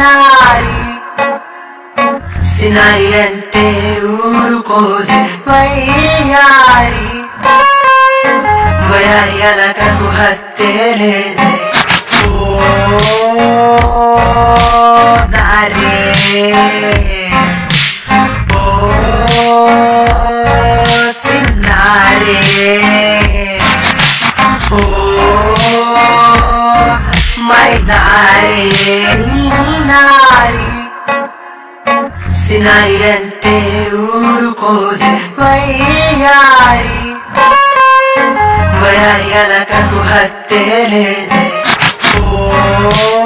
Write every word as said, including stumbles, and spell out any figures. సినారి సినారి అంటే ఊరుకోదు వయ్యారి వయ్యారి అలకకు హత్తే లేదే సినారి సినారి అంటే ఊరుకోదు వయ్యారి వయ్యారి అలకకు హత్తే లేదే ఓ